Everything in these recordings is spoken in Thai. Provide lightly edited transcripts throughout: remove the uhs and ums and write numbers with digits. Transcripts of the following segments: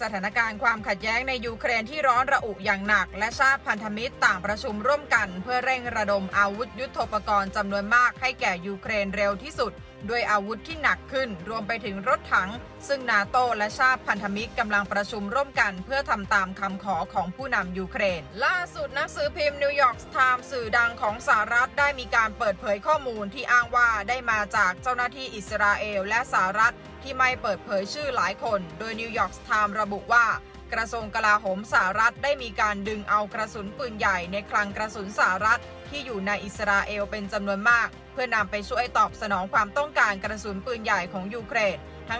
สถานการณ์ความขัดแย้งในยูเครนที่ร้อนระอุอย่างหนักและชาติพันธมิตรต่างประชุมร่วมกันเพื่อเร่งระดมอาวุธยุทโธปกรณ์จำนวนมากให้แก่ยูเครนเร็วที่สุดด้วยอาวุธที่หนักขึ้นรวมไปถึงรถถังซึ่งนาโตและชาติพันธมิตรกำลังประชุมร่วมกันเพื่อทำตามคำขอของผู้นำยูเครนล่าสุดหนังสือพิมพ์นิวยอร์กไทม์สื่อดังของสหรัฐได้มีการเปิดเผยข้อมูลที่อ้างว่าได้มาจากเจ้าหน้าที่อิสราเอลและสหรัฐที่ไม่เปิดเผยชื่อหลายคนโดยนิวยอร์กไทม์ระบุว่ากระทรวงกลาโหมสหรัฐได้มีการดึงเอากระสุนปืนใหญ่ในคลังกระสุนสหรัฐที่อยู่ในอิสราเอลเป็นจำนวนมากเพื่อนำไปช่วยตอบสนองความต้องการกระสุนปืนใหญ่ของยูเครน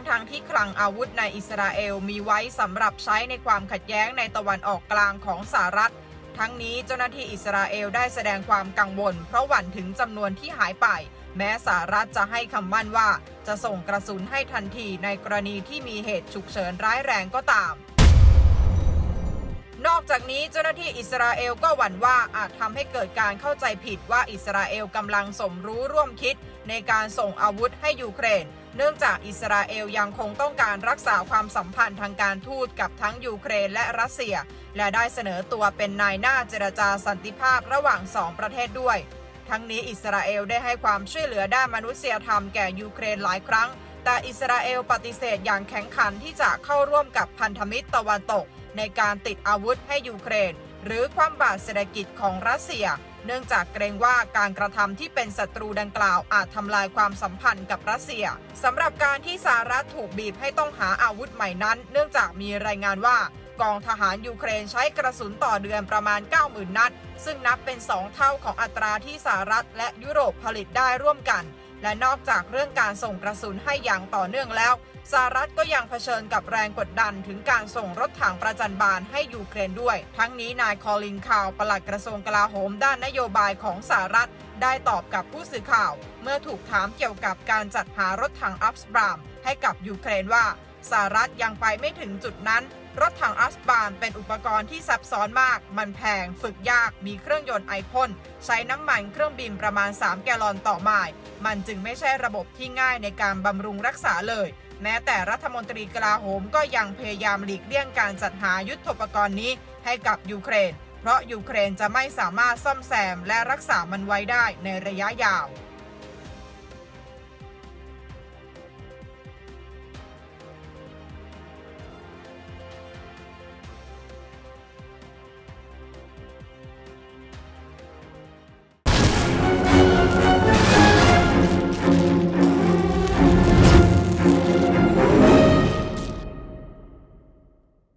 ทั้งที่คลังอาวุธในอิสราเอลมีไว้สำหรับใช้ในความขัดแย้งในตะวันออกกลางของสหรัฐทั้งนี้เจ้าหน้าที่อิสราเอลได้แสดงความกังวลเพราะหวั่นถึงจำนวนที่หายไปแม้สหรัฐจะให้คำมั่นว่าจะส่งกระสุนให้ทันทีในกรณีที่มีเหตุฉุกเฉินร้ายแรงก็ตามนอกจากนี้เจ้าหน้าที่อิสราเอลก็หวั่นว่าอาจทำให้เกิดการเข้าใจผิดว่าอิสราเอลกำลังสมรู้ร่วมคิดในการส่งอาวุธให้ยูเครนเนื่องจากอิสราเอลยังคงต้องการรักษาความสัมพันธ์ทางการทูตกับทั้งยูเครนและรัสเซียและได้เสนอตัวเป็นนายหน้าเจรจาสันติภาพระหว่างสองประเทศด้วยทั้งนี้อิสราเอลได้ให้ความช่วยเหลือด้านมนุษยธรรมแก่ยูเครนหลายครั้งแต่อิสราเอลปฏิเสธอย่างแข็งขันที่จะเข้าร่วมกับพันธมิตรตะวันตกในการติดอาวุธให้ยูเครนหรือคว่ำบาตรเศรษฐกิจของรัสเซียเนื่องจากเกรงว่าการกระทำที่เป็นศัตรูดังกล่าวอาจทำลายความสัมพันธ์กับรัสเซียสำหรับการที่สหรัฐถูกบีบให้ต้องหาอาวุธใหม่นั้นเนื่องจากมีรายงานว่ากองทหารยูเครนใช้กระสุนต่อเดือนประมาณ 90,000 นัดซึ่งนับเป็น2เท่าของอัตราที่สหรัฐและยุโรปผลิตได้ร่วมกันและนอกจากเรื่องการส่งกระสุนให้อย่างต่อเนื่องแล้วสหรัฐก็ยังเผชิญกับแรงกดดันถึงการส่งรถถังประจัญบาลให้ยูเครนด้วยทั้งนี้นายคอลินคาวปลัดกระทรวงกลาโหมด้านนโยบายของสหรัฐได้ตอบกับผู้สื่อข่าวเมื่อถูกถามเกี่ยวกับการจัดหารถถังอัพสบรามให้กับยูเครนว่าสหรัฐยังไปไม่ถึงจุดนั้นรถถังอัพสบรามเป็นอุปกรณ์ที่ซับซ้อนมากมันแพงฝึกยากมีเครื่องยนต์ไอพ่นใช้น้ำมันเครื่องบินประมาณ3แกลลอนต่อไมล์มันจึงไม่ใช่ระบบที่ง่ายในการบำรุงรักษาเลยแม้แต่รัฐมนตรีกลาโหมก็ยังพยายามหลีกเลี่ยงการจัดหายุทโธปกรณ์นี้ให้กับยูเครนเพราะยูเครนจะไม่สามารถซ่อมแซมและรักษามันไว้ได้ในระยะยาว